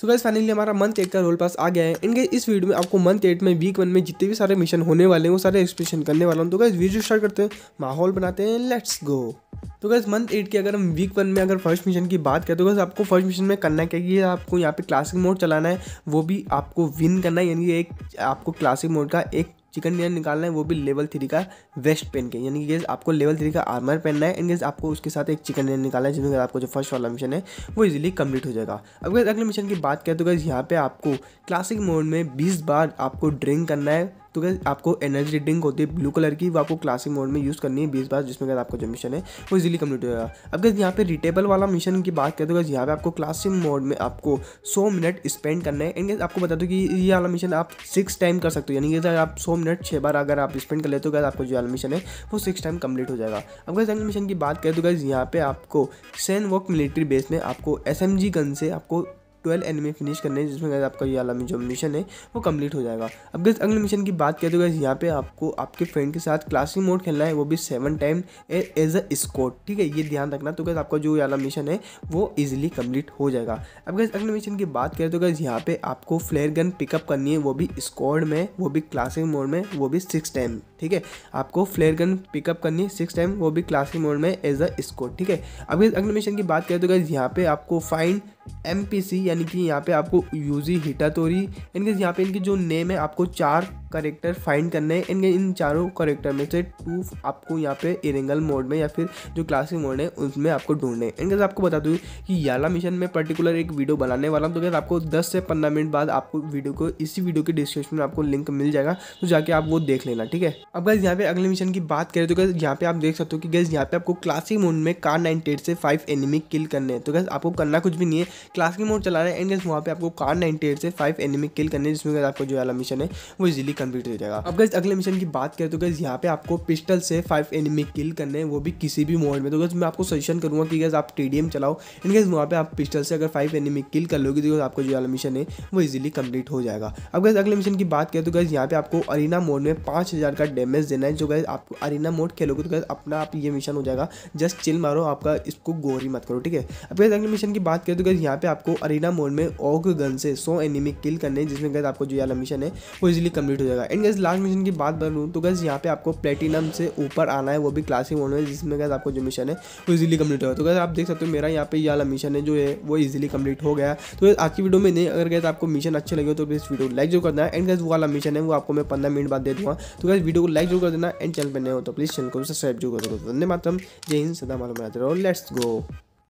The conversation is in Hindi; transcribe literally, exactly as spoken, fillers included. सो गाइस फाइनली हमारा मंथ एट का रोल पास आ गया है। एंड गाइस इस वीडियो में आपको मंथ एट में वीक वन में जितने भी सारे मिशन होने वाले हैं वो सारे एक्सप्लेन करने वाला हूँ। तो गाइस वीडियो स्टार्ट करते हैं, माहौल बनाते हैं, लेट्स गो। तो गाइस मंथ एट के अगर हम वीक वन में अगर फर्स्ट मिशन की बात करें तो गाइस आपको फर्स्ट मिशन में करना क्या कि आपको यहाँ पे क्लासिक मोड चलाना है, वो भी आपको विन करना है, यानी कि एक आपको क्लासिक मोड का एक चिकन डिनर निकालना है, वो भी लेवल थ्री का वेस्ट पहन के, यानी कि आपको लेवल थ्री का आर्मर पहनना है। एंड गाइस आपको उसके साथ एक चिकन डिनर निकालना है, जिसमें आपको जो फर्स्ट वाला मिशन है वो इजीली कंप्लीट हो जाएगा। अब गाइस अगले मिशन की बात करें तो गाइस यहाँ पे आपको क्लासिक मोड में बीस बार आपको ड्रिंक करना है। तो गाइस आपको एनर्जी ड्रिंक होती है ब्लू कलर की, वो आपको क्लासिक मोड में यूज़ करनी है बीस बार, जिसमें आपका जो मिशन है वो इजीली कंप्लीट हो जाएगा। अब गाइस यहाँ पे रिटेबल वाला मिशन की बात करें तो गाइस यहाँ पे आपको क्लासिक मोड में आपको सौ मिनट स्पेंड करना है। एंड गाइस आपको बता दूं कि ये वाला मिशन आप सिक्स टाइम कर सकते हो, यानी कि आप सौ मिनट छः बार अगर आप स्पेंड कर लेते हो गाइस आपको जो वाला मिशन है वो सिक्स टाइम कम्प्लीट हो जाएगा। अब गाइस अगले मिशन की बात करें तो गाइस यहाँ पे आपको सैन वॉक मिलिट्री बेस में आपको एस एम जी गन से आपको ट्वेल्व एनिमी फिनिश करने है, जिसमें गाइस आपका ये वाला जो मिशन है वो कंप्लीट हो जाएगा। अब गाइस अगले मिशन की बात करें तो गाइस यहाँ पे आपको आपके फ्रेंड के साथ क्लासिक मोड खेलना है, वो भी seven time as a squad, ठीक है, ये ध्यान रखना। तो गाइस आपका जो ये वाला मिशन है वो इजीली कंप्लीट हो जाएगा। अब गाइस अगले मिशन की बात करें तो गाइस यहाँ पे आपको फ्लेयर गन पिकअप करनी है, वो भी स्क्वाड में, वो भी क्लासिक मोड में, वो भी सिक्स टाइम, ठीक है, आपको फ्लेयर गन पिकअप करनी है सिक्स टाइम, वो भी क्लासिक मोड में एज अ स्क्वाड, ठीक है। अब गाइस अगले मिशन की बात करें तो गाइस यहाँ पे आपको फाइन एम पी सी, यानी कि यहाँ पे आपको यूजी हिटातोरी, इनके यहाँ पे इनके जो नेम है आपको चार करेक्टर फाइंड करने हैं। इनके इन चारों करेक्टर में से टू आपको यहाँ पे एरेंगल मोड में या फिर जो क्लासिक मोड है उसमें आपको ढूंढने हैं। इनके आपको बता दूँ कि याला मिशन में पर्टिकुलर एक वीडियो बनाने वाला हूँ, तो अगर आपको दस से पंद्रह मिनट बाद आपको वीडियो को इसी वीडियो के डिस्क्रिप्शन में आपको लिंक मिल जाएगा, तो जाके आप वो देख लेना, ठीक है। अब गाइस यहाँ पे अगले मिशन की बात करें तो गाइस यहाँ पे आप देख सकते हो कि गाइस यहाँ पे आपको क्लासिक मोड में कार नाइन्टी एट से फाइव एनिमी किल करने हैं। तो गाइस आपको करना कुछ भी नहीं है, क्लासिक मोड चला रहे हैं। एंड गाइस वहाँ पे आपको कार नाइन्टी एट से फाइव एनिमी किल करने हैं, जिसमें आपको जो वाला मिशन है वो इजीली कंप्लीट हो जाएगा। अब गाइस अगले मिशन की बात करें तो गाइस यहाँ पे आपको पिस्टल से फाइव एनिमी किल करने हैं, वो भी किसी भी मोड में। तो गाइस मैं आपको सजेशन करूँगा कि गाइस आप टीडीएम चलाओ। एंड गाइस वहाँ पे आप पिस्टल से अगर फाइव एनिमी किल कर लोगे तो आपको जो वाला मिशन है वो इजीली कंप्लीट हो जाएगा। अब गाइस अगले मिशन की बात करें तो गाइस यहाँ पे आपको अरीना मोड में पाँच हज़ार का डैमेज देना है। जो गाइस आपको अरीना मोड खेलोगे तो गाइस अपना आप ये मिशन हो जाएगा, जस्ट चिल मारो, आपका इसको गौरी मत करो, ठीक है। अब गाइस अगले मिशन की बात करें तो गाइस यहाँ पे आपको अरीना मोड में ऑग गन से सौ एनिमी किल करने हैं, जिसमें गाइस आपको जो वाला मिशन है वो इजीली कंप्लीट हो जाएगा। एंड गाइस लास्ट मिशन की बात करूँ तो गाइस यहाँ पे आपको प्लेटिनम से ऊपर आना है, वो भी क्लासिक मोड में, जिसमें गाइस आपको जो मिशन है वो इजीली कंप्लीट होगा। तो गाइस आप देख सकते हो मेरा यहाँ पे ये वाला मिशन है जो है वो इजीली कंप्लीट हो गया। तो गाइस आज की वीडियो में नहीं, अगर गाइस आपको मिशन अच्छे लगे तो प्लीज़ वीडियो लाइक जरूर करना है। एंड गाइस वो वाला मिशन है वो आपको मैं पंद्रह मिनट बाद दे दूँगा। तो गाइस वीडियो को लाइक जरूर कर देना। एंड चैनल पर नए हो तो प्लीज़ चैनल को सब्सक्राइब जरूर कर दो। वंदे मातरम, जय हिंद, सदा मालूम, लेट्स गो।